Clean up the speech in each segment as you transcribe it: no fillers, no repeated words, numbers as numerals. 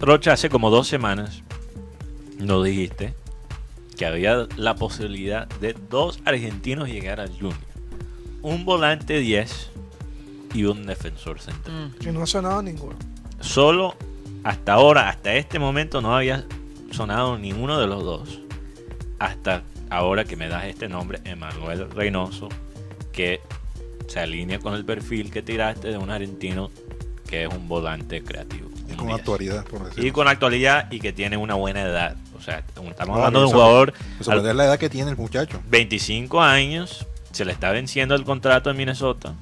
Rocha, hace como 2 semanas nos dijiste que había la posibilidad de 2 argentinos llegar al Junior. Un volante 10 y un defensor central. Que no ha sonado ninguno. Solo hasta ahora, hasta este momento, no había sonado ninguno de los dos. Hasta ahora que me das este nombre, Emanuel Reynoso, que se alinea con el perfil que tiraste de un argentino que es un volante creativo. Y con actualidad, por decirlo. Y con actualidad y que tiene una buena edad. O sea, estamos hablando de un jugador... Sobre la edad que tiene el muchacho. 25 años, se le está venciendo el contrato en Minnesota.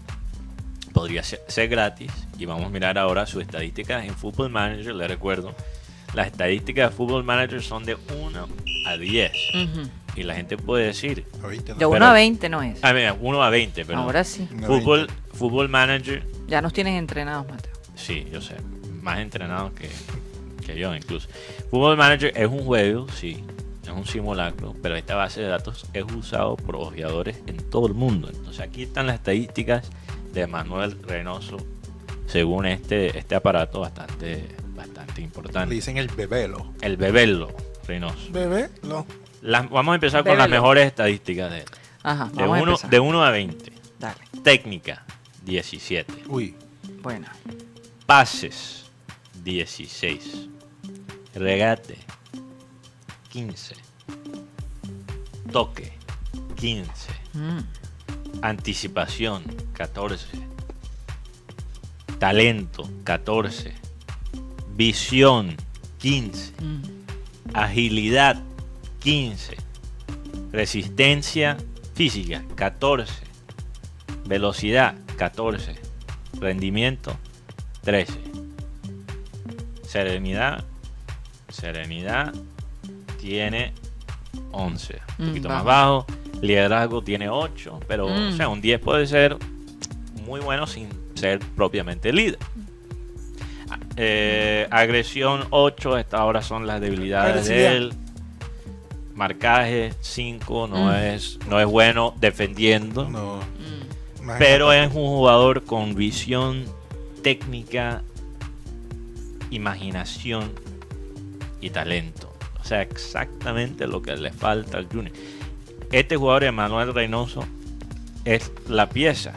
Podría ser gratis. Y vamos a mirar ahora sus estadísticas en Football Manager. Les recuerdo, las estadísticas de Football Manager son de 1 a 10. Uh-huh. Y la gente puede decir... De 1 a 20 no es. A ver, 1 a 20, pero... Ahora sí. Football Manager... Ya nos tienes entrenados, Mateo. Sí, yo sé. Más entrenados que yo, incluso. Football Manager es un juego, sí. Es un simulacro, pero esta base de datos es usado por ojeadores en todo el mundo. Entonces aquí están las estadísticas de Manuel Reynoso según este aparato bastante importante. Le dicen el Bebelo. El Bebelo Reynoso. Bebelo. Vamos a empezar con las mejores estadísticas de él. Ajá, de 1 a 20. Dale. Técnica, 17. Uy. Buena. Pases, 16. Regate, 15. Toque, 15. Anticipación, 14. Talento, 14. Visión, 15. Agilidad, 15. Resistencia física, 14. Velocidad, 14. Rendimiento, 13. Serenidad tiene 11. Un poquito más bajo. Liderazgo tiene 8. Pero, o sea, un 10 puede ser muy bueno sin ser propiamente líder. Agresión, 8. Estas ahora son las debilidades de él. Marcaje, 5. No es bueno defendiendo. No. Pero es un jugador con visión, técnica, imaginación y talento. O sea, exactamente lo que le falta al Junior. Este jugador, Emanuel Reynoso, es la pieza.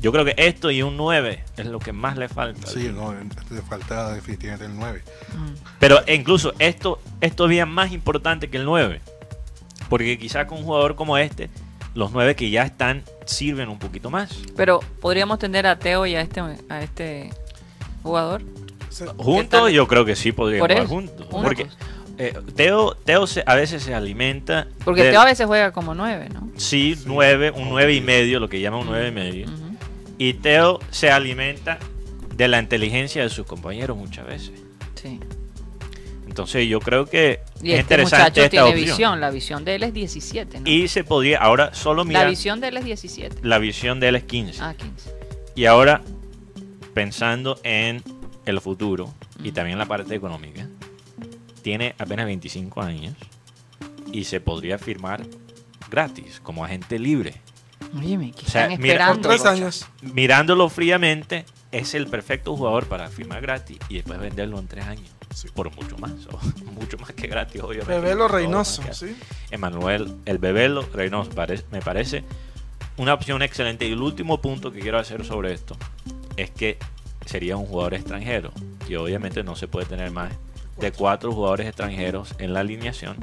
Yo creo que esto y un 9 es lo que más le falta. Sí, no, le falta definitivamente el 9. Pero incluso esto es bien más importante que el 9. Porque quizás con un jugador como este, los 9 que ya están sirven un poquito más. Pero podríamos tener a Teo y a este jugador juntos. Yo creo que sí podrían jugar juntos. Porque Teo a veces se alimenta. Porque Teo a veces juega como 9, ¿no? Sí, sí. 9, un 9 y medio, lo que llaman un 9 y medio. Y Teo se alimenta de la inteligencia de sus compañeros muchas veces. Sí. Entonces yo creo que es interesante esta opción. La visión de él es 17, ¿no? Y se podía, ahora solo mirar... La visión de él es 17. La visión de él es 15. Ah, 15. Y ahora, pensando en el futuro y también la parte económica, tiene apenas 25 años y se podría firmar gratis, como agente libre. Óyeme, ¿qué están esperando? 3 años. Mirándolo fríamente, es el perfecto jugador para firmar gratis y después venderlo en 3 años. Sí. Por mucho más que gratis, obviamente. Bebelo Reynoso, sí. Emanuel, el Bebelo Reynoso, me parece una opción excelente. Y el último punto que quiero hacer sobre esto es que sería un jugador extranjero. Y obviamente no se puede tener más de 4 jugadores extranjeros en la alineación.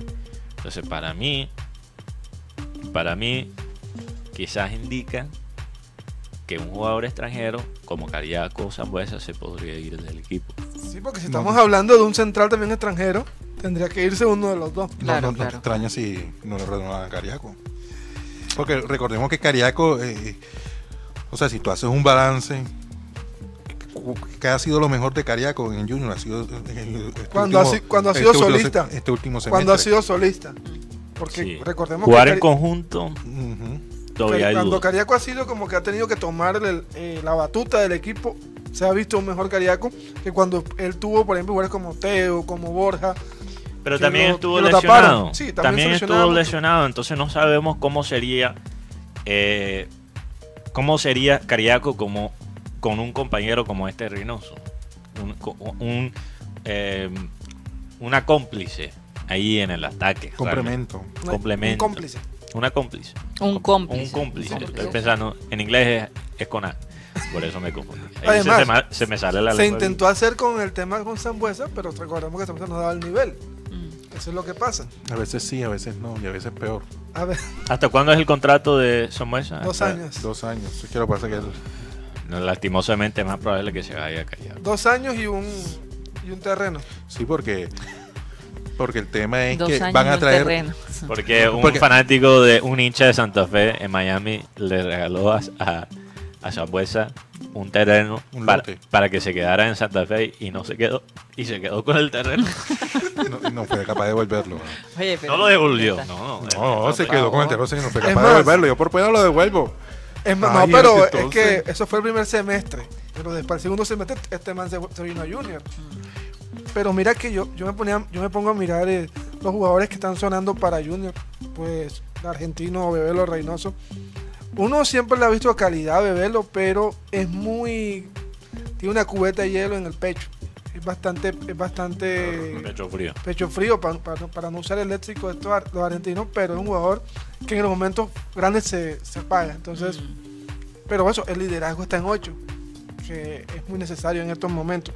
Entonces, para mí, quizás indica que un jugador extranjero como Cariaco o Sambueza se podría ir del equipo. Sí, porque si estamos hablando de un central también extranjero, tendría que irse uno de los dos. Claro, no te extraña si no lo renovan a Cariaco. Porque recordemos que Cariaco, o sea, si tú haces un balance, que ha sido lo mejor de Cariaco en Junior, ha sido este último semestre, cuando ha sido solista. Porque recordemos jugar que en conjunto. Cuando Cariaco ha sido como que ha tenido que tomar la batuta del equipo, se ha visto un mejor Cariaco que cuando él tuvo, por ejemplo, jugadores como Teo, como Borja. Pero también estuvo lesionado. Sí, también estuvo lesionado. Entonces no sabemos cómo sería Cariaco con un compañero como este Reynoso. Un una cómplice ahí en el ataque. Complemento. Realmente. Complemento. Un cómplice. Una cómplice. Un cómplice. Un cómplice. Estoy pensando, en inglés es con A. Por eso me confundí. Además, se me sale la lengua. Se intentó hacer con el tema con Sambueza, pero recordemos que Sambueza nos daba el nivel. Eso es lo que pasa. A veces sí, a veces no, y a veces peor. A ver. ¿Hasta cuándo es el contrato de Sambueza? 2 años. 2 años. Eso es que lo que pasa que él... no, lastimosamente es más probable que se vaya a callar. 2 años y un terreno. Sí, porque el tema es que van a traer... terreno. Porque fanático de un hincha de Santa Fe en Miami le regaló a Sambueza un terreno para que se quedara en Santa Fe y no se quedó. Y se quedó con el terreno. No fue capaz de devolverlo. Oye, pero no lo devolvió. No, se quedó con el terreno y no fue capaz de devolverlo. Yo por pena lo devuelvo. Es más, no, pero es que eso fue el primer semestre. Pero después, el segundo semestre, este man se vino a Junior. Pero mira que yo me pongo a mirar los jugadores que están sonando para Junior. Pues el argentino Bebelo, Reynoso. Uno siempre le ha visto calidad a Bebelo, pero es muy... tiene una cubeta de hielo en el pecho. Es bastante pecho frío. Pecho frío, para no usar el léxico de los argentinos, pero es un jugador que en los momentos grandes se apaga. Entonces, pero eso, el liderazgo está en 8, que es muy necesario en estos momentos.